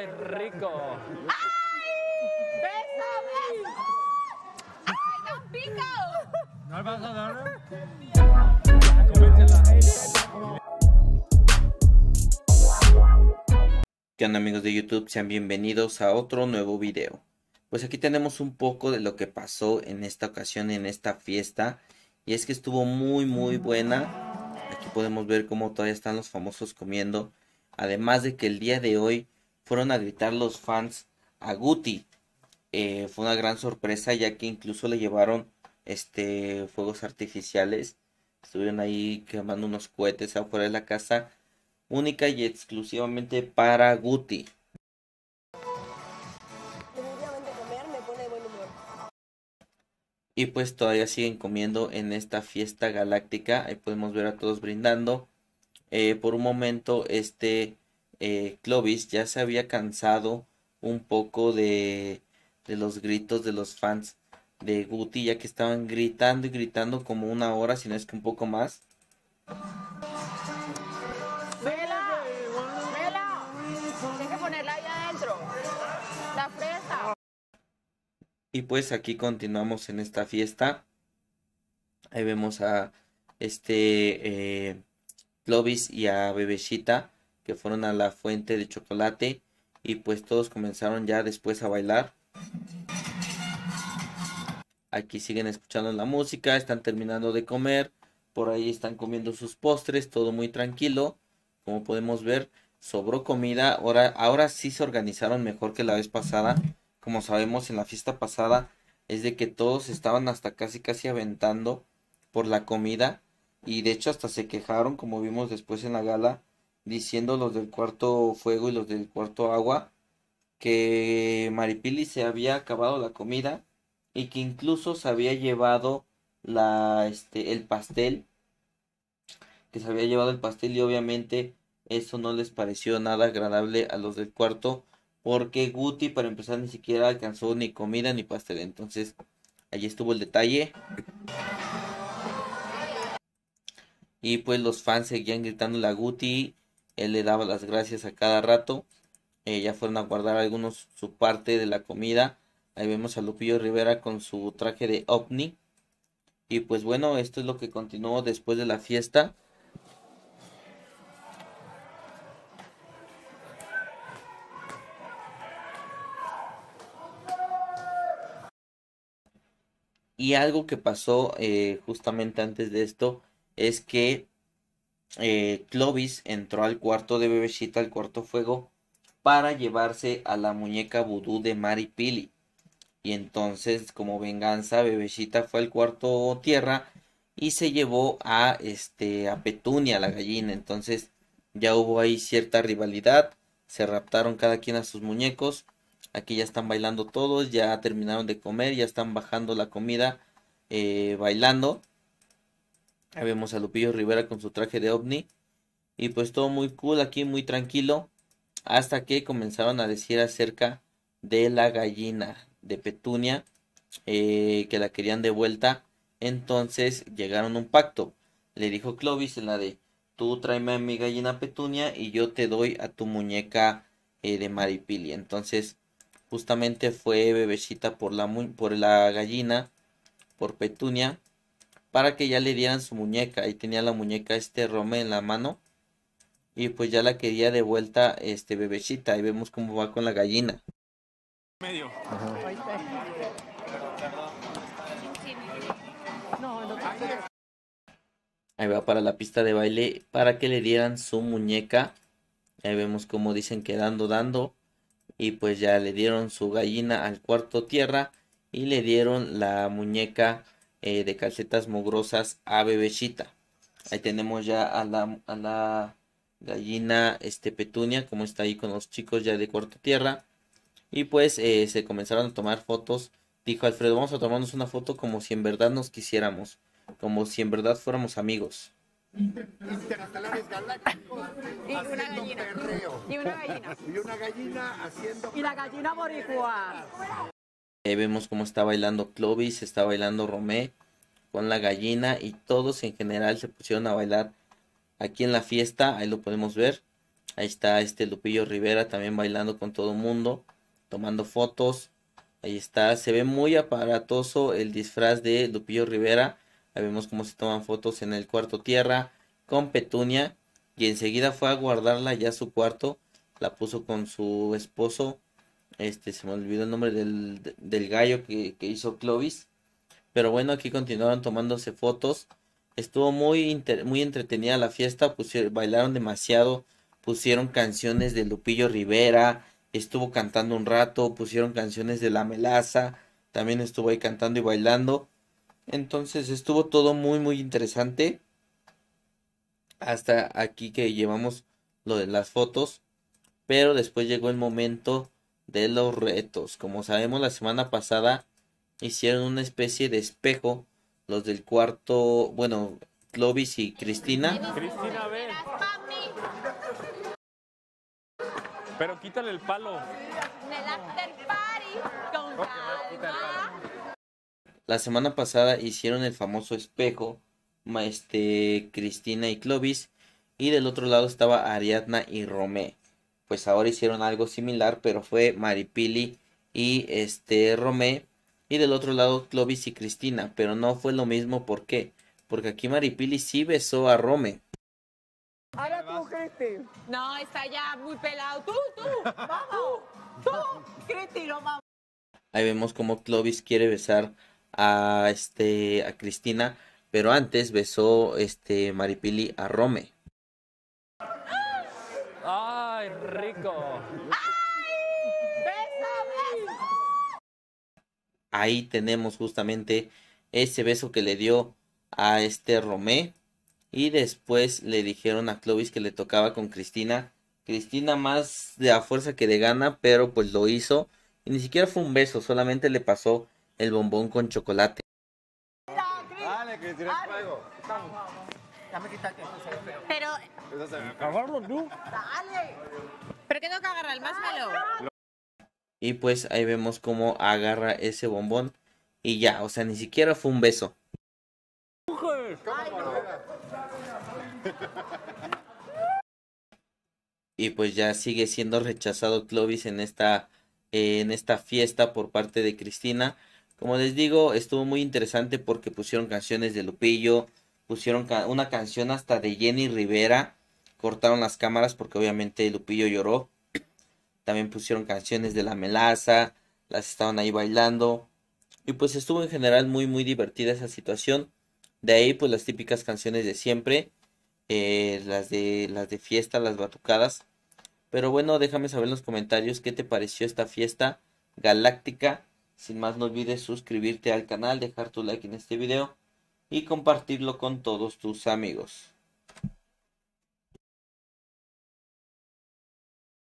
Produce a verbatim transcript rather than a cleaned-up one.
¡Ay, rico! ¡Ay! ¡Beso, beso! ¡Ay, no pico! ¿No vas a darle? ¿Qué onda, amigos de YouTube? Sean bienvenidos a otro nuevo video. Pues aquí tenemos un poco de lo que pasó en esta ocasión, en esta fiesta. Y es que estuvo muy, muy buena. Aquí podemos ver cómo todavía están los famosos comiendo. Además de que el día de hoy fueron a gritar los fans a Guti. Eh, fue una gran sorpresa, ya que incluso le llevaron este, fuegos artificiales. Estuvieron ahí quemando unos cohetes afuera de la casa, única y exclusivamente para Guti. Definitivamente comer me pone de buen humor. Y pues todavía siguen comiendo en esta fiesta galáctica. Ahí podemos ver a todos brindando. Eh, por un momento este eh, Clovis ya se había cansado un poco de, de los gritos de los fans de Guti, ya que estaban gritando y gritando como una hora, si no es que un poco más. ¡Vela! ¡Vela! Hay que ponerla ahí adentro, la fresa. Y pues aquí continuamos en esta fiesta. Ahí vemos a este... Eh, Clovis y a Bebesita, que fueron a la fuente de chocolate, y pues todos comenzaron ya después a bailar. Aquí siguen escuchando la música, están terminando de comer, por ahí están comiendo sus postres, todo muy tranquilo. Como podemos ver, sobró comida. Ahora, ahora sí se organizaron mejor que la vez pasada. Como sabemos, en la fiesta pasada es de que todos estaban hasta casi casi aventando por la comida. Y de hecho hasta se quejaron, como vimos después en la gala, diciendo los del cuarto fuego y los del cuarto agua, que Maripili se había acabado la comida y que incluso se había llevado la, este, el pastel, que se había llevado el pastel, y obviamente eso no les pareció nada agradable a los del cuarto, porque Guti, para empezar, ni siquiera alcanzó ni comida ni pastel. Entonces allí estuvo el detalle. Y pues los fans seguían gritando a Guti, él le daba las gracias a cada rato. Eh, ya fueron a guardar algunos su parte de la comida. Ahí vemos a Lupillo Rivera con su traje de ovni. Y pues bueno, esto es lo que continuó después de la fiesta. Y algo que pasó eh, justamente antes de esto, es que eh, Clovis entró al cuarto de Bebesita, al cuarto fuego, para llevarse a la muñeca vudú de Maripili. Y entonces, como venganza, Bebesita fue al cuarto tierra y se llevó a, este, a Petunia, la gallina. Entonces ya hubo ahí cierta rivalidad, se raptaron cada quien a sus muñecos. Aquí ya están bailando todos, ya terminaron de comer, ya están bajando la comida, eh, bailando. Ahí vemos a Lupillo Rivera con su traje de ovni. Y pues todo muy cool aquí, muy tranquilo. Hasta que comenzaron a decir acerca de la gallina de Petunia. Eh, que la querían de vuelta. Entonces llegaron a un pacto. Le dijo Clovis en la de: tú tráeme a mi gallina Petunia y yo te doy a tu muñeca eh, de Maripili. Entonces justamente fue Bebesita por la, por la gallina, por Petunia, para que ya le dieran su muñeca. Ahí tenía la muñeca este Romé en la mano, y pues ya la quería de vuelta este Bebesita. Ahí vemos cómo va con la gallina. Medio. Ahí va para la pista de baile para que le dieran su muñeca. Ahí vemos cómo dicen que dando, dando. Y pues ya le dieron su gallina al cuarto tierra y le dieron la muñeca Eh, de calcetas mugrosas a Bebesita. Ahí tenemos ya a la, a la gallina este, Petunia, como está ahí con los chicos ya de cuarto tierra. Y pues eh, se comenzaron a tomar fotos. Dijo Alfredo: vamos a tomarnos una foto como si en verdad nos quisiéramos, como si en verdad fuéramos amigos. Interestelares galácticos y una gallina perreo. Y una gallina y una gallina haciendo y la gallina boricua. Ahí vemos cómo está bailando Clovis, está bailando Romé con la gallina, y todos en general se pusieron a bailar aquí en la fiesta. Ahí lo podemos ver. Ahí está este Lupillo Rivera también bailando con todo el mundo, tomando fotos. Ahí está, se ve muy aparatoso el disfraz de Lupillo Rivera. Ahí vemos cómo se toman fotos en el cuarto tierra con Petunia. Y enseguida fue a guardarla ya a su cuarto. La puso con su esposo. Este, se me olvidó el nombre del, del gallo que, que hizo Clovis. Pero bueno, aquí continuaron tomándose fotos. Estuvo muy, inter, muy entretenida la fiesta. Pusieron, bailaron demasiado. Pusieron canciones de Lupillo Rivera. Estuvo cantando un rato. Pusieron canciones de La Melaza. También estuvo ahí cantando y bailando. Entonces estuvo todo muy muy interesante. Hasta aquí que llevamos lo de las fotos. Pero después llegó el momento de los retos. Como sabemos, la semana pasada hicieron una especie de espejo. Los del cuarto, bueno, Clovis y Cristina. Cristina, ven. Pero quítale el palo. En el after party, con calma. La semana pasada hicieron el famoso espejo. Este, Cristina y Clovis. Y del otro lado estaba Ariadna y Romé. Pues ahora hicieron algo similar, pero fue Maripili y este Romé, y del otro lado Clovis y Cristina, pero no fue lo mismo. ¿Por qué? Porque aquí Maripili sí besó a Romé. Ahora tú, Cristi. No, está ya muy pelado. Tú, tú, vamos. Tú, Cristi, no vamos. Ahí vemos como Clovis quiere besar a este a Cristina, pero antes besó este Maripili a Romé. ¡Ay, rico! ¡Ay! ¡Beso, beso! Ahí tenemos justamente ese beso que le dio a este Romé. Y después le dijeron a Clovis que le tocaba con Cristina. Cristina más de a fuerza que de gana, pero pues lo hizo. Y ni siquiera fue un beso, solamente le pasó el bombón con chocolate. Dale, Cristina, fuego. Pero... ¿Agarrarlo tú? ¡Dale! ¿Pero qué tengo que agarrar? El marshmallow. Y pues ahí vemos cómo agarra ese bombón. Y ya, o sea, ni siquiera fue un beso. Ay, no. Y pues ya sigue siendo rechazado Clovis en esta, eh, en esta fiesta por parte de Cristina. Como les digo, estuvo muy interesante porque pusieron canciones de Lupillo. Pusieron una canción hasta de Jenny Rivera. Cortaron las cámaras porque obviamente Lupillo lloró. También pusieron canciones de La Melaza. Las estaban ahí bailando. Y pues estuvo en general muy muy divertida esa situación. De ahí pues las típicas canciones de siempre. Eh, las, de, las de fiesta, las batucadas. Pero bueno, déjame saber en los comentarios qué te pareció esta fiesta galáctica. Sin más, no olvides suscribirte al canal, dejar tu like en este video y compartirlo con todos tus amigos.